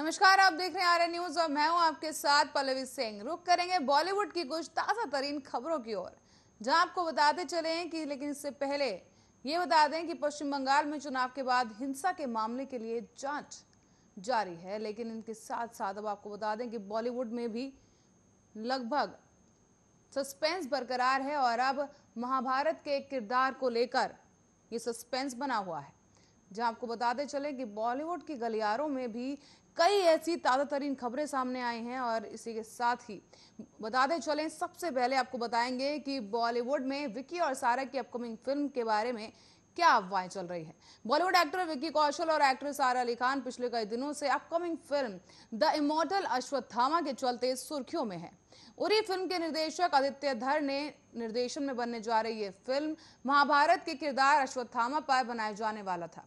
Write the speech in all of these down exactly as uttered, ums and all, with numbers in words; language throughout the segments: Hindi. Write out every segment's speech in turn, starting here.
नमस्कार, आप देख रहे हैं आर एन न्यूज और मैं हूं आपके साथ पल्लवी सिंह। रुक करेंगे बॉलीवुड की कुछ ताजा तरीन खबरों की ओर, जहां आपको बताते चले कि लेकिन इससे पहले ये बता दें कि पश्चिम बंगाल में चुनाव के बाद हिंसा के मामले के लिए जांच जारी है, लेकिन इनके साथ साथ अब आपको बता दें कि बॉलीवुड में भी लगभग सस्पेंस बरकरार है और अब महाभारत के एक किरदार को लेकर ये सस्पेंस बना हुआ है। जहां आपको बताते चले कि बॉलीवुड के गलियारों में भी कई ऐसी ताज़ा तरीन खबरें सामने आई हैं और इसी के साथ ही बताते चलें, सबसे पहले आपको बताएंगे कि बॉलीवुड में विकी और सारा की अपकमिंग फिल्म के बारे में क्या अफवाहें चल रही हैं। बॉलीवुड एक्टर विकी कौशल और एक्ट्रेस सारा अली खान पिछले कई दिनों से upcoming film the immortal Ashwatthama के चलते सुर्खियों में है। उरी फिल्म के निर्देशक आदित्य धर ने निर्देशन में बनने जा रही ये फिल्म महाभारत के किरदार अश्वत्थामा पर बनाया जाने वाला था।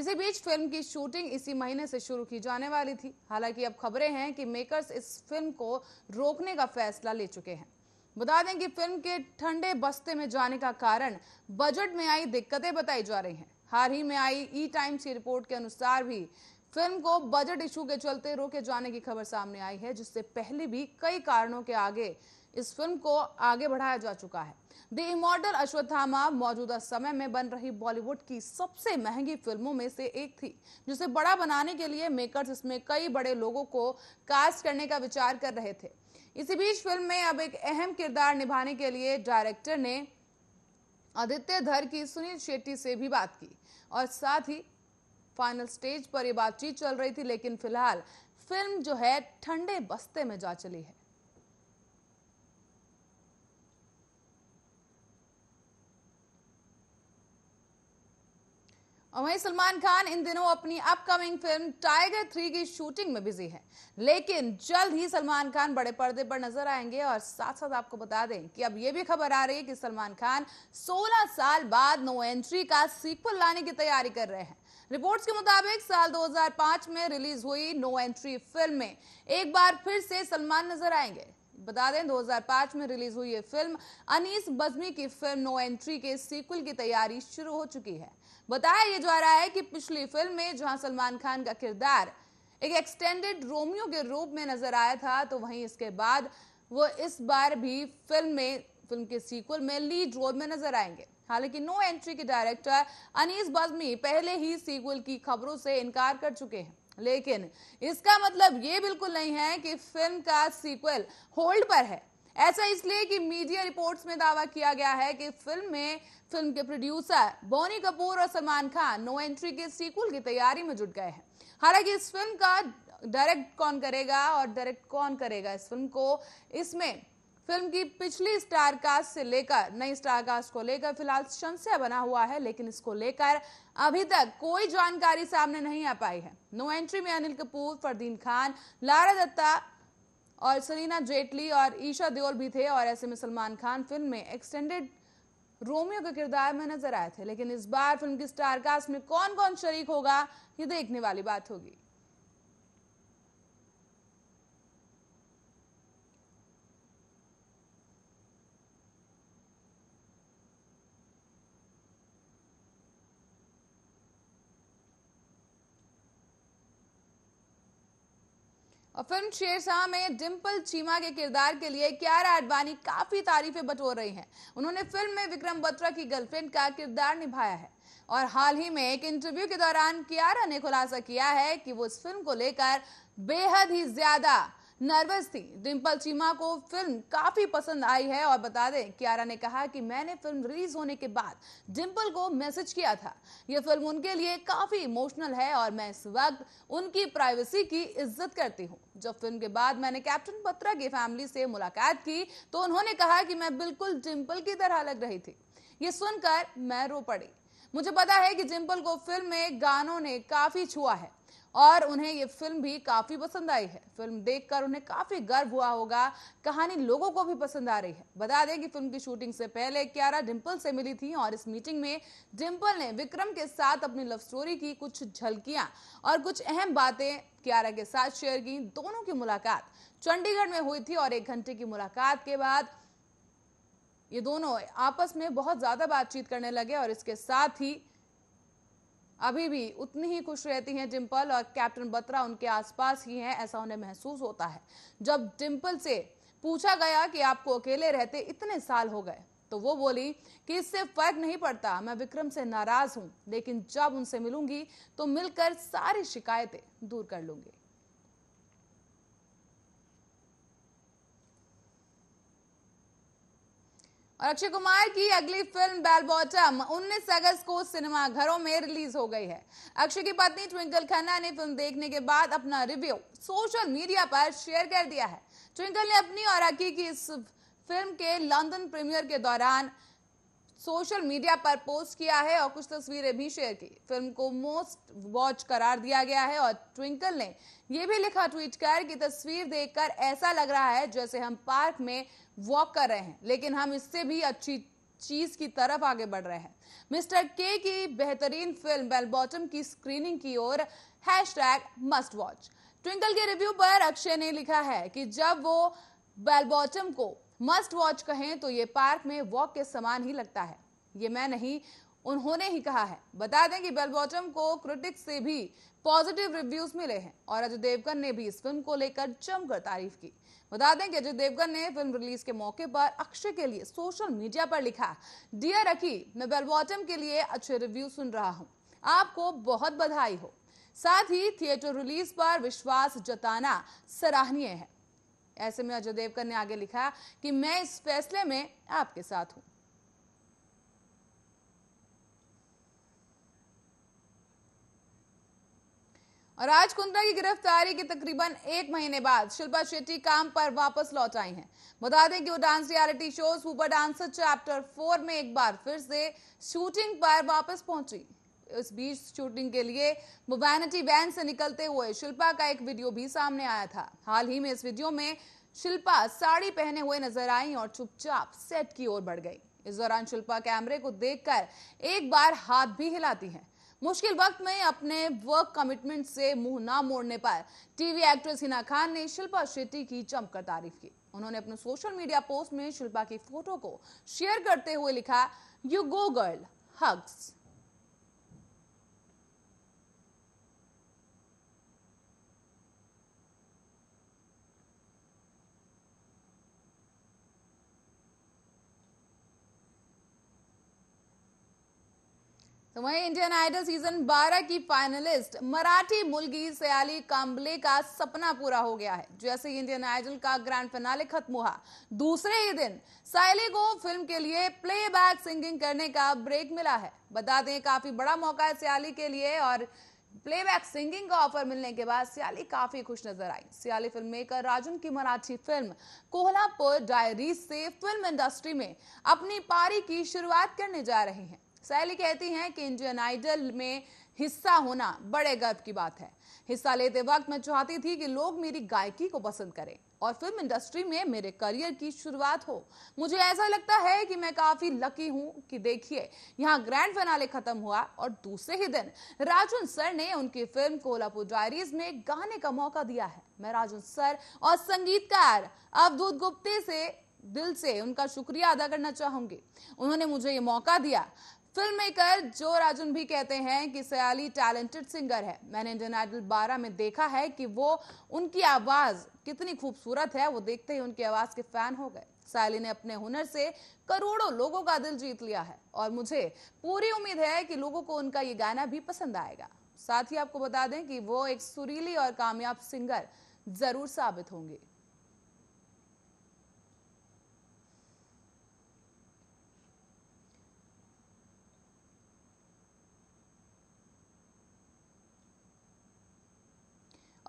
इसी बीच फिल्म की शूटिंग इसी महीने से शुरू की जाने वाली थी। हालांकि अब खबरें हैं कि मेकर्स इस फिल्म को रोकने का फैसला ले चुके हैं। बता दें कि फिल्म के ठंडे बस्ते में जाने का कारण बजट में आई दिक्कतें बताई जा रही हैं। हाल ही में आई ई टाइम्स की रिपोर्ट के अनुसार भी फिल्म को बजट इशू के चलते रोके जाने की खबर सामने आई है, जिससे पहले भी कई कारणों के आगे इस फिल्म को आगे बढ़ाया जा चुका है। द इमॉर्टल अश्वत्थामा मौजूदा समय में बन रही बॉलीवुड की सबसे महंगी फिल्मों में से एक थी, जिसे बड़ा बनाने के लिए मेकर्स इसमें कई बड़े लोगों को कास्ट करने का विचार कर रहे थे। इसी बीच फिल्म में अब एक अहम किरदार निभाने के लिए डायरेक्टर ने आदित्य धर की सुनील शेट्टी से भी बात की और साथ ही फाइनल स्टेज पर यह बातचीत चल रही थी, लेकिन फिलहाल फिल्म जो है ठंडे बस्ते में जा चली है। और वहीं सलमान खान इन दिनों अपनी अपकमिंग फिल्म टाइगर थ्री की शूटिंग में बिजी हैं, लेकिन जल्द ही सलमान खान बड़े पर्दे पर नजर आएंगे। और साथ साथ आपको बता दें कि अब ये भी खबर आ रही है कि सलमान खान सोलह साल बाद नो एंट्री का सीक्वल लाने की तैयारी कर रहे हैं। रिपोर्ट्स के मुताबिक साल दो हज़ार पाँच में रिलीज हुई नो एंट्री फिल्म में एक बार फिर से सलमान नजर आएंगे। बता दें दो हज़ार पाँच में रिलीज हुई ये फिल्म अनीस बज्मी की फिल्म नो एंट्री के सीक्वल की तैयारी शुरू हो चुकी है। बताया ये जा रहा है कि पिछली फिल्म में जहां सलमान खान का किरदार एक एक्सटेंडेड रोमियो के रूप में नजर आया था, तो वहीं इसके बाद वो इस बार भी फिल्म में फिल्म के सीक्वल में लीड रोल में नजर आएंगे। हालांकि नो एंट्री के डायरेक्टर अनीस बज्मी पहले ही सीक्वल की खबरों से इनकार कर चुके हैं, लेकिन इसका मतलब ये बिल्कुल नहीं है कि फिल्म का सीक्वल होल्ड पर है। ऐसा इसलिए कि मीडिया रिपोर्ट्स में दावा किया गया है कि फिल्म में फिल्म के प्रोड्यूसर बोनी कपूर और सलमान खान नो एंट्री के सीक्वल की तैयारी में जुट गए हैं। हालांकि इस फिल्म का डायरेक्ट कौन करेगा और डायरेक्ट कौन करेगा इस फिल्म को, इसमें फिल्म की पिछली स्टार कास्ट से लेकर नई स्टार कास्ट को लेकर फिलहाल संशय बना हुआ है, लेकिन इसको लेकर अभी तक कोई जानकारी सामने नहीं आ पाई है। नो एंट्री में अनिल कपूर, फरदीन खान, लारा दत्ता और सरीना जेटली और ईशा देओल भी थे और ऐसे में सलमान खान फिल्म में एक्सटेंडेड रोमियो के किरदार में नजर आए थे, लेकिन इस बार फिल्म की स्टार कास्ट में कौन कौन शरीक होगा ये देखने वाली बात होगी। और फिल्म शेरशाह में डिम्पल चीमा के किरदार के लिए कियारा आडवाणी काफी तारीफें बटोर रही हैं। उन्होंने फिल्म में विक्रम बत्रा की गर्लफ्रेंड का किरदार निभाया है और हाल ही में एक इंटरव्यू के दौरान कियारा ने खुलासा किया है कि वो इस फिल्म को लेकर बेहद ही ज्यादा नर्वस थी। डिम्पल चीमा को फिल्म काफी पसंद आई है और बता दें कियारा ने कहा कि मैंने फिल्म रिलीज होने के बाद डिम्पल को मैसेज किया था, यह फिल्म उनके लिए काफी इमोशनल है और मैं इस वक्त उनकी प्राइवेसी की इज्जत करती हूँ। जब फिल्म के बाद मैंने कैप्टन बत्रा की फैमिली से मुलाकात की तो उन्होंने कहा कि मैं बिल्कुल डिम्पल की तरह लग रही थी। ये सुनकर मैं रो पड़ी। मुझे पता है कि डिम्पल को फिल्म में गानों ने काफी छुआ है और उन्हें ये फिल्म भी काफी पसंद आई है। फिल्म देखकर उन्हें काफी गर्व हुआ होगा। कहानी लोगों को भी पसंद आ रही है। बता दें कि फिल्म की शूटिंग से पहले कियारा डिम्पल से मिली थी और इस मीटिंग में डिम्पल ने विक्रम के साथ अपनी लव स्टोरी की कुछ झलकियां और कुछ अहम बातें कियारा के साथ शेयर की। दोनों की मुलाकात चंडीगढ़ में हुई थी और एक घंटे की मुलाकात के बाद ये दोनों आपस में बहुत ज्यादा बातचीत करने लगे और इसके साथ ही अभी भी उतनी ही खुश रहती हैं डिम्पल और कैप्टन बत्रा उनके आसपास ही हैं, ऐसा उन्हें महसूस होता है। जब डिम्पल से पूछा गया कि आपको अकेले रहते इतने साल हो गए तो वो बोली कि इससे फर्क नहीं पड़ता, मैं विक्रम से नाराज हूं, लेकिन जब उनसे मिलूंगी तो मिलकर सारी शिकायतें दूर कर लूंगी। और अक्षय कुमार की अगली फिल्म बेलबॉटम उन्नीस अगस्त को सिनेमाघरों में रिलीज हो गई है। अक्षय की पत्नी ट्विंकल खन्ना ने फिल्म देखने के बाद अपना रिव्यू सोशल मीडिया पर शेयर कर दिया है। ट्विंकल ने अपनी और आकी की इस फिल्म के लंदन प्रीमियर के दौरान सोशल मीडिया पर पोस्ट किया है और कुछ तस्वीरें भी शेयर की। फिल्म को मोस्ट वॉच करार दिया गया है और ट्विंकल ने यह भी लिखा ट्वीट कर कि तस्वीर देखकर ऐसा लग रहा है जैसे हम पार्क में वॉक कर रहे हैं, लेकिन हम इससे भी अच्छी चीज की तरफ आगे बढ़ रहे हैं। मिस्टर के की बेहतरीन फिल्म बेलबॉटम की स्क्रीनिंग की ओर हैशटैग मस्ट वॉच। ट्विंकल के रिव्यू पर अक्षय ने लिखा है कि जब वो बेलबॉटम को मस्ट वॉच कहें तो ये पार्क में वॉक के समान ही लगता है, ये मैं नहीं उन्होंने ही कहा है। बता दें कि बेलबॉटम को क्रिटिक्स से भी पॉजिटिव रिव्यूज मिले हैं और अजय देवगन ने भी इस फिल्म को लेकर जमकर तारीफ की। बता दें कि अजय देवगन ने फिल्म रिलीज के मौके पर अक्षय के लिए सोशल मीडिया पर लिखा, डियर अकी, मैं बेलबॉटम के लिए अच्छे रिव्यू सुन रहा हूँ, आपको बहुत बधाई हो। साथ ही थिएटर रिलीज पर विश्वास जताना सराहनीय है। ऐसे में अजय देवगन ने आगे लिखा कि मैं इस फैसले में आपके साथ हूं। और राज कुंद्रा की गिरफ्तारी के तकरीबन एक महीने बाद शिल्पा शेट्टी काम पर वापस लौट आई हैं। बता दें कि वो dance reality show super dancer chapter four में एक बार फिर से शूटिंग पर वापस पहुंची। इस बीच शूटिंग के लिए वो वैनिटी वैन से निकलते हुए शिल्पा का एक वीडियो भी सामने आया था। हाल ही में इस वीडियो में शिल्पा साड़ी पहने हुए नजर आई और चुपचाप सेट की ओर बढ़ गई। इस दौरान शिल्पा कैमरे को देखकर एक बार हाथ भी हिलाती हैं। मुश्किल वक्त में अपने वर्क कमिटमेंट से मुंह ना मोड़ने पर टीवी एक्ट्रेस हिना खान ने शिल्पा शेट्टी की जमकर तारीफ की। उन्होंने अपने सोशल मीडिया पोस्ट में शिल्पा की फोटो को शेयर करते हुए लिखा, यू गो गर्ल, हग्स। तो वहीं इंडियन आइडल सीजन बारह की फाइनलिस्ट मराठी मुलगी सयाली कांबले का सपना पूरा हो गया है। जैसे ही इंडियन आइडल का ग्रैंड फिनाले खत्म हुआ, दूसरे ही दिन सयाली को फिल्म के लिए प्लेबैक सिंगिंग करने का ब्रेक मिला है। बता दें काफी बड़ा मौका है सयाली के लिए और प्लेबैक सिंगिंग का ऑफर मिलने के बाद सयाली काफी खुश नजर आई। सयाली फिल्म मेकर राजुन की मराठी फिल्म कोल्हापुर डायरीज से फिल्म इंडस्ट्री में अपनी पारी की शुरुआत करने जा रही है। सयाली कहती हैं कि इंडियन आइडल में हिस्सा होना बड़े गर्व की बात है। हिस्सा लेते वक्त मैं चाहती थी कि लोग मेरी गायकी को पसंद करें और फिल्म इंडस्ट्री में मेरे करियर की शुरुआत हो। मुझे ऐसा लगता है कि मैं काफ़ी लकी हूं कि देखिए यहाँ ग्रैंड फिनाले खत्म हुआ और दूसरे ही दिन राजुन सर ने उनकी फिल्म कोल्हापुर डायरीज में गाने का मौका दिया है। मैं राजुन सर और संगीतकार अवधूत गुप्ते से दिल से उनका शुक्रिया अदा करना चाहूँगी, उन्होंने मुझे ये मौका दिया। फिल्म मेकर जो राजुन भी कहते हैं कि सयाली टैलेंटेड सिंगर है। मैंने इंडियन आइडल बारह में देखा है कि वो उनकी आवाज़ कितनी खूबसूरत है, वो देखते ही उनकी आवाज़ के फैन हो गए। सयाली ने अपने हुनर से करोड़ों लोगों का दिल जीत लिया है और मुझे पूरी उम्मीद है कि लोगों को उनका ये गाना भी पसंद आएगा। साथ ही आपको बता दें कि वो एक सुरीली और कामयाब सिंगर जरूर साबित होंगे।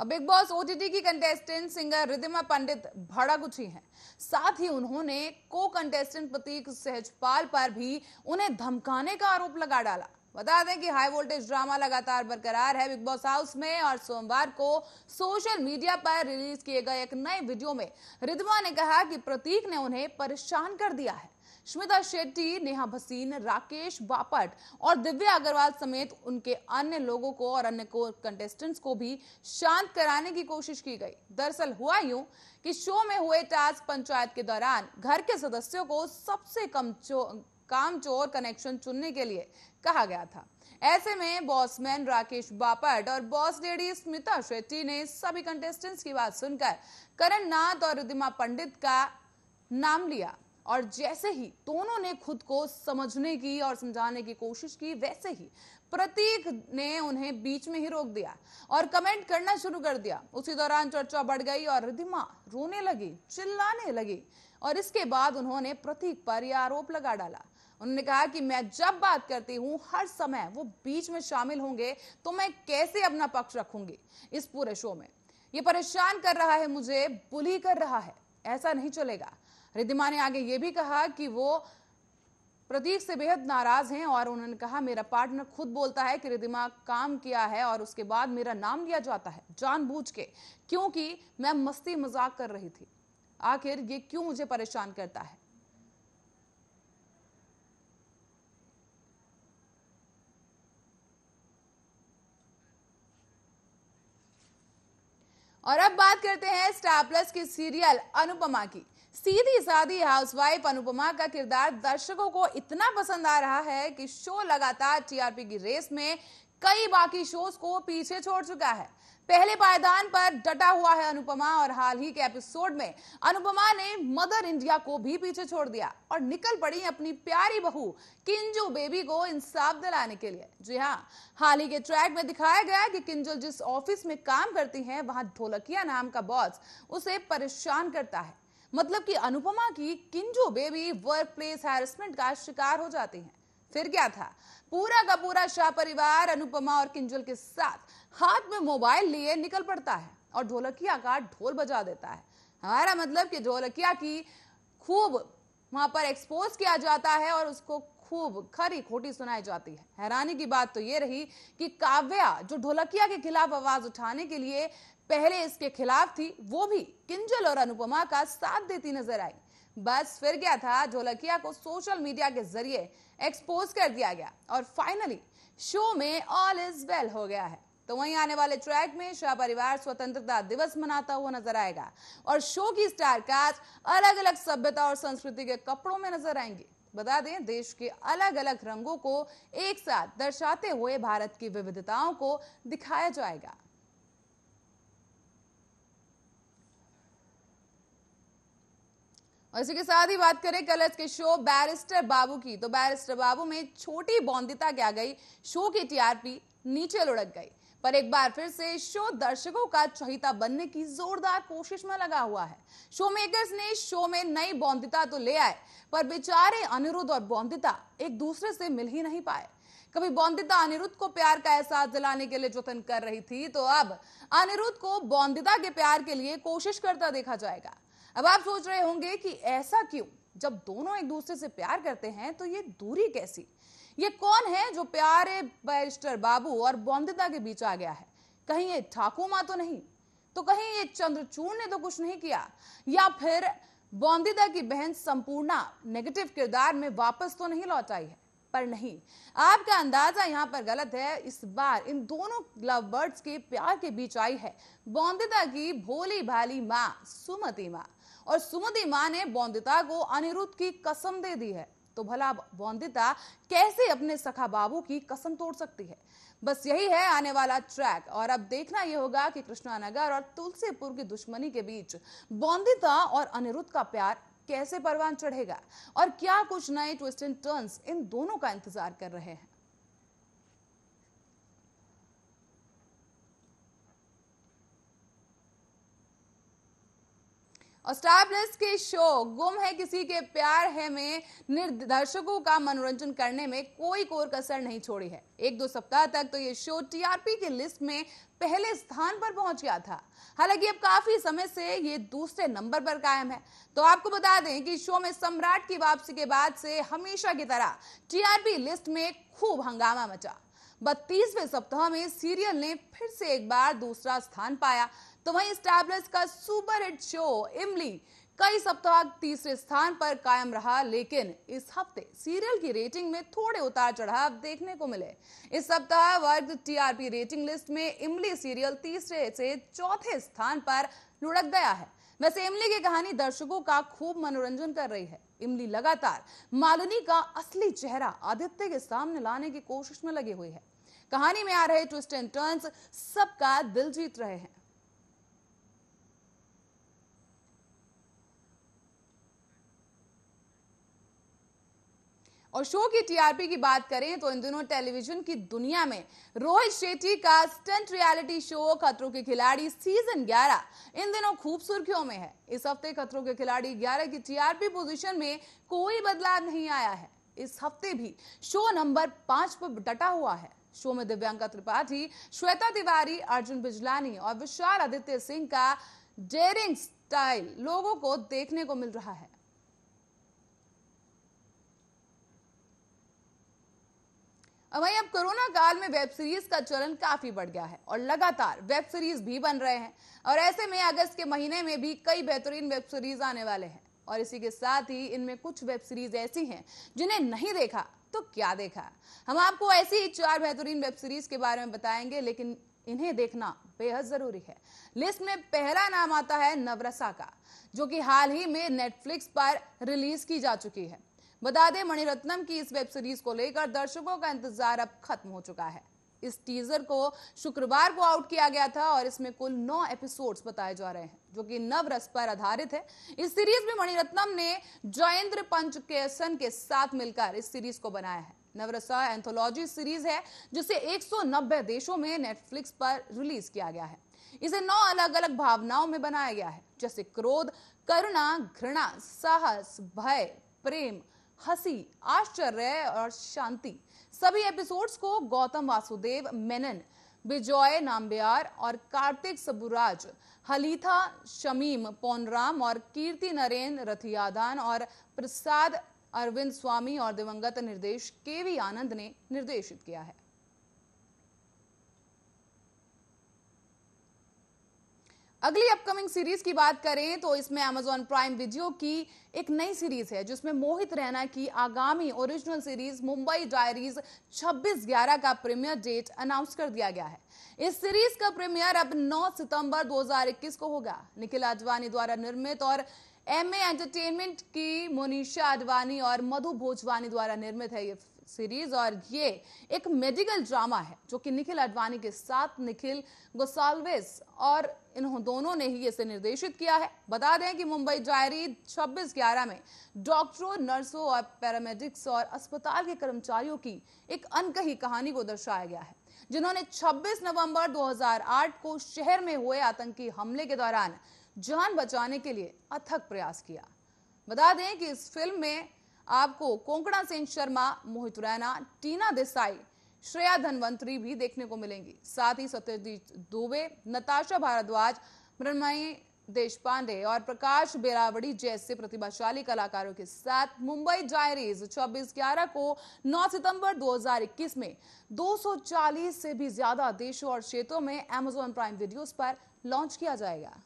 बिग बॉस ओटीटी की कंटेस्टेंट सिंगर रिधिमा पंडित भड़क उठी हैं। साथ ही उन्होंने को कंटेस्टेंट प्रतीक सहजपाल पर भी उन्हें धमकाने का आरोप लगा डाला। बता दें कि हाई वोल्टेज ड्रामा लगातार बरकरार है बिग बॉस हाउस में और सोमवार को सोशल मीडिया पर रिलीज किए गए एक नए वीडियो में रिधिमा ने कहा कि प्रतीक ने उन्हें परेशान कर दिया है। स्मिता शेट्टी, नेहा भसीन, राकेश बापट और दिव्या अग्रवाल समेत उनके अन्य लोगों को और अन्य को कंटेस्टेंट्स को भी शांत कराने की कोशिश की गई। दरअसल हुआ यूं कि शो में हुए टास्क पंचायत के दौरान घर के सदस्यों को सबसे कम काम चोर कनेक्शन चुनने के लिए कहा गया था। ऐसे में बॉसमैन राकेश बापट और बॉस लेडी स्मिता शेट्टी ने सभी कंटेस्टेंट्स की बात सुनकर करण नाथ और रिधिमा पंडित का नाम लिया और जैसे ही दोनों ने खुद को समझने की और समझाने की कोशिश की, वैसे ही प्रतीक ने उन्हें बीच में ही रोक दिया और कमेंट करना शुरू कर दिया। उसी दौरान चर्चा बढ़ गई और रिधिमा रोने लगी, चिल्लाने लगी और इसके बाद उन्होंने प्रतीक पर यह आरोप लगा डाला। उन्होंने कहा कि मैं जब बात करती हूँ हर समय वो बीच में शामिल होंगे, तो मैं कैसे अपना पक्ष रखूंगी। इस पूरे शो में ये परेशान कर रहा है, मुझे बुली कर रहा है, ऐसा नहीं चलेगा। रिधिमा ने आगे ये भी कहा कि वो प्रतीक से बेहद नाराज हैं और उन्होंने कहा मेरा पार्टनर खुद बोलता है कि रिधिमा काम किया है और उसके बाद मेरा नाम लिया जाता है जानबूझ के, क्योंकि मैं मस्ती मजाक कर रही थी। आखिर ये क्यों मुझे परेशान करता है। और अब बात करते हैं स्टार प्लस के सीरियल अनुपमा की। सीधी सादी हाउसवाइफ अनुपमा का किरदार दर्शकों को इतना पसंद आ रहा है कि शो लगातार टीआरपी की रेस में कई बाकी शोज को पीछे छोड़ चुका है। पहले पायदान पर डटा हुआ है अनुपमा और हाल ही के एपिसोड में अनुपमा ने मदर इंडिया को भी पीछे छोड़ दिया और निकल पड़ी अपनी प्यारी बहू किंजू बेबी को इंसाफ दिलाने के लिए। जी हां, हाल ही के ट्रैक में दिखाया गया कि किंजल जिस ऑफिस में काम करती हैं वहां धोलकिया नाम का बॉस उसे परेशान करता है। मतलब कि अनुपमा की Kinju baby work place harassment का शिकार हो जाती हैं। फिर क्या था, पूरा का पूरा शाह परिवार अनुपमा और किंजल के साथ हाथ में मोबाइल लिए निकल पड़ता है और ढोलकिया का ढोल बजा देता है। हमारा मतलब कि ढोलकिया की खूब वहां पर एक्सपोज किया जाता है और उसको खूब खरी खोटी सुनाई जाती है। हैरानी की बात तो ये रही कि काव्या जो ढोलकिया के खिलाफ आवाज उठाने के लिए पहले इसके खिलाफ थी, वो भी किंजल और अनुपमा का साथ देती नजर आई। बस फिर क्या था, ढोलकिया को सोशल मीडिया के जरिए एक्सपोज कर दिया गया और फाइनली शो में ऑल इज वेल हो गया है। तो वहीं आने वाले ट्रैक में शाह परिवार स्वतंत्रता दिवस मनाता हुआ नजर आएगा और शो की स्टारकास्ट अलग अलग सभ्यता और संस्कृति के कपड़ों में नजर आएंगी। बता दें, देश के अलग अलग रंगों को एक साथ दर्शाते हुए भारत की विविधताओं को दिखाया जाएगा। और इसी के साथ ही बात करें कलर्स के शो बैरिस्टर बाबू की, तो बैरिस्टर बाबू में छोटी बोंदिता क्या गई, शो की टीआरपी नीचे लुढ़क गई, पर एक बार फिर से शो दर्शकों का चहिता बनने की जोरदार कोशिश में लगा हुआ है। शो मेकर्स ने शो में नई बोंदिता तो ले आए, पर बेचारे अनिरुद्ध और बोंदिता एक दूसरे से मिल ही नहीं पाए। कभी बोंदिता अनिरुद्ध को प्यार का एहसास दिलाने के लिए जतन कर रही थी, तो अब अनिरुद्ध को बोंदिता के प्यार के लिए कोशिश करता देखा जाएगा। अब आप सोच रहे होंगे कि ऐसा क्यों, जब दोनों एक दूसरे से प्यार करते हैं तो ये दूरी कैसी। ये कौन है जो प्यारे बैरिस्टर बाबू और बोंदिता के बीच आ गया है। कहीं ये ठाकुर माँ तो नहीं, तो कहीं ये चंद्रचूड़ ने तो कुछ नहीं किया, या फिर बोंदिता की बहन संपूर्णा नेगेटिव किरदार में वापस तो नहीं लौट आई है। पर नहीं, आपका अंदाजा यहाँ पर गलत है। इस बार इन दोनों लव बर्ड्स के प्यार के बीच आई है बोंदिता की भोली भाली माँ सुमति माँ, और सुमति माँ ने बोंदिता को अनिरुद्ध की कसम दे दी है। तो भला बोंदिता कैसे अपने सखा बाबू की कसम तोड़ सकती है। बस यही है आने वाला ट्रैक, और अब देखना यह होगा कि कृष्णानगर और तुलसीपुर की दुश्मनी के बीच बोंदिता और अनिरुद्ध का प्यार कैसे परवान चढ़ेगा और क्या कुछ नए ट्विस्ट एंड टर्न्स इन दोनों का इंतजार कर रहे हैं। और स्टार प्लस के शो गुम है किसी के प्यार है में निर्दर्शकों का मनोरंजन करने में कोई कोर कसर नहीं छोड़ी है। एक दो सप्ताह तक तो ये शो टीआरपी की लिस्ट में पहले स्थान पर पहुंच गया था, हालांकि अब काफी समय से ये दूसरे नंबर पर कायम है। तो आपको बता दें कि शो में सम्राट की वापसी के बाद से हमेशा की तरह टीआरपी लिस्ट में खूब हंगामा मचा। बत्तीसवें सप्ताह में सीरियल ने फिर से एक बार दूसरा स्थान पाया, तो वहीं स्टार प्लस का सुपर हिट शो इमली कई सप्ताह तीसरे स्थान पर कायम रहा, लेकिन इस हफ्ते सीरियल की रेटिंग में थोड़े उतार चढ़ाव देखने को मिले। इस सप्ताह वर्ग टीआरपी रेटिंग लिस्ट में इमली सीरियल तीसरे से चौथे स्थान पर लुढ़क गया है। वैसे इमली की कहानी दर्शकों का खूब मनोरंजन कर रही है। इमली लगातार मालिनी का असली चेहरा आदित्य के सामने लाने की कोशिश में लगी हुई है। कहानी में आ रहे ट्विस्ट एंड टर्न्स सबका दिल जीत रहे हैं। और शो की टीआरपी की बात करें तो इन दिनों टेलीविजन की दुनिया में रोहित शेट्टी का स्टंट रियलिटी शो खतरों के खिलाड़ी सीजन ग्यारह इन दिनों खूब सुर्खियों में है। इस हफ्ते खतरों के खिलाड़ी ग्यारह की टीआरपी पोजीशन में कोई बदलाव नहीं आया है। इस हफ्ते भी शो नंबर पांच पर डटा हुआ है। शो में दिव्यांका त्रिपाठी, श्वेता तिवारी, अर्जुन बिजलानी और विशाल आदित्य सिंह का डेयरिंग स्टाइल लोगों को देखने को मिल रहा है। वहीं अब कोरोना काल में वेब सीरीज का चलन काफी बढ़ गया है और लगातार वेब सीरीज भी बन रहे हैं और ऐसे में अगस्त के महीने में भी कई बेहतरीन वेब सीरीज आने वाले हैं। और इसी के साथ ही इनमें कुछ वेब सीरीज ऐसी हैं जिन्हें नहीं देखा तो क्या देखा। हम आपको ऐसी ही चार बेहतरीन वेब सीरीज के बारे में बताएंगे, लेकिन इन्हें देखना बेहद जरूरी है। लिस्ट में पहला नाम आता है नवरसा का, जो कि हाल ही में नेटफ्लिक्स पर रिलीज की जा चुकी है। बता दें, मणिरत्नम की इस वेब सीरीज को लेकर दर्शकों का इंतजार अब खत्म हो चुका है। इस टीजर को शुक्रवार को आउट किया गया था और इसमें कुल नौ एपिसोड्स बताए जा रहे हैं, जो कि नवरस पर आधारित है। इस सीरीज में मणिरत्नम ने जयेंद्र पंचकेसन के साथ मिलकर इस सीरीज को बनाया है। नवरसा एंथोलॉजी सीरीज है जिसे एक सौ नब्बे देशों में नेटफ्लिक्स पर रिलीज किया गया है। इसे नौ अलग अलग भावनाओं में बनाया गया है, जैसे क्रोध, करुणा, घृणा, साहस, भय, प्रेम, हंसी, आश्चर्य और शांति। सभी एपिसोड्स को गौतम वासुदेव मेनन, विजय नाम्बियार और कार्तिक सबुराज, हलीथा शमीम पौनराम और कीर्ति नरेन रथियादान और प्रसाद अरविंद स्वामी और दिवंगत निर्देश के वी आनंद ने निर्देशित किया है। अगली अपकमिंग सीरीज की बात करें तो इसमें अमेजॉन प्राइम वीडियो की एक नई सीरीज है जिसमें मोहित रैना की आगामी ओरिजिनल सीरीज मुंबई डायरीज छब्बीस ग्यारह का प्रीमियर डेट अनाउंस कर दिया गया है। इस सीरीज का प्रीमियर अब नौ सितंबर दो हज़ार इक्कीस को होगा। निखिल आडवाणी द्वारा निर्मित और एम ए एंटरटेनमेंट की मोनिशा आडवाणी और मधु भोजवानी द्वारा निर्मित है ये सीरीज और ये एक मेडिकल ड्रामा है जो कि निखिल आडवाणी के साथ निखिल गोसाल्वेस और इन दोनों ने ही इसे निर्देशित किया है। बता दें कि मुंबई डायरी छब्बीस ग्यारह में डॉक्टरों, नर्सों और पैरामेडिक्स और अस्पताल के कर्मचारियों की एक अनकही कहानी को दर्शाया गया है, जिन्होंने छब्बीस नवंबर दो हज़ार आठ को शहर में हुए आतंकी हमले के दौरान जान बचाने के लिए अथक प्रयास किया। बता दें कि इस फिल्म में आपको कोंकणा सेन शर्मा, मोहित रैना, टीना देसाई, श्रेया धनवंतरी भी देखने को मिलेंगी। साथ ही सत्यजीत दुबे, नताशा भारद्वाज, मृण्मयी देशपांडे और प्रकाश बेरावड़ी जैसे प्रतिभाशाली कलाकारों के साथ मुंबई डायरीज छब्बीस ग्यारह को नौ सितंबर दो हज़ार इक्कीस में दो सौ चालीस से भी ज्यादा देशों और क्षेत्रों में अमेजॉन प्राइम वीडियोस पर लॉन्च किया जाएगा।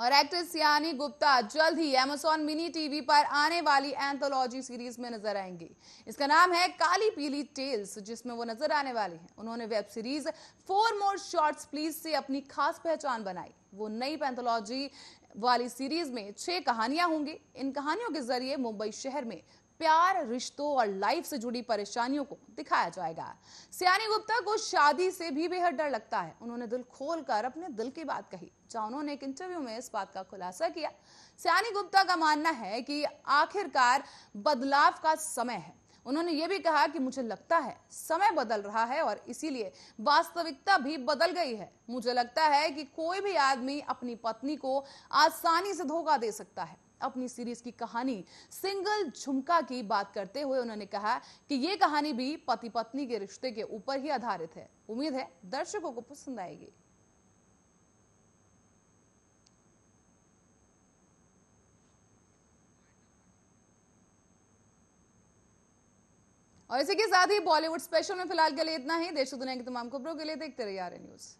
और एक्ट्रेस यानी गुप्ता जल्द ही अमेजॉन मिनी टीवी पर आने वाली एंथोलॉजी सीरीज में नजर आएंगी। इसका नाम है काली पीली टेल्स, जिसमें वो नजर आने वाली हैं। उन्होंने web series four more shots please से अपनी खास पहचान बनाई। वो नई पैंथोलॉजी वाली सीरीज में छह कहानियां होंगी। इन कहानियों के जरिए मुंबई शहर में प्यार, रिश्तों और लाइफ से जुड़ी परेशानियों को दिखाया जाएगा। सयानी गुप्ता को शादी से भी बेहद डर लगता है। उन्होंने दिल खोलकर अपने दिल की बात कही, जहां उन्होंने एक इंटरव्यू में इस बात का खुलासा किया। सयानी गुप्ता का मानना है कि आखिरकार बदलाव का समय है। उन्होंने ये भी कहा कि मुझे लगता है समय बदल रहा है और इसीलिए वास्तविकता भी बदल गई है। मुझे लगता है कि कोई भी आदमी अपनी पत्नी को आसानी से धोखा दे सकता है। अपनी सीरीज की कहानी सिंगल झुमका की बात करते हुए उन्होंने कहा कि ये कहानी भी पति पत्नी के रिश्ते के ऊपर ही आधारित है। उम्मीद है दर्शकों को पसंद आएगी। और इसी के साथ ही बॉलीवुड स्पेशल में फिलहाल के लिए इतना ही। देश और दुनिया की तमाम खबरों के लिए देखते रहिए आर ए न्यूज।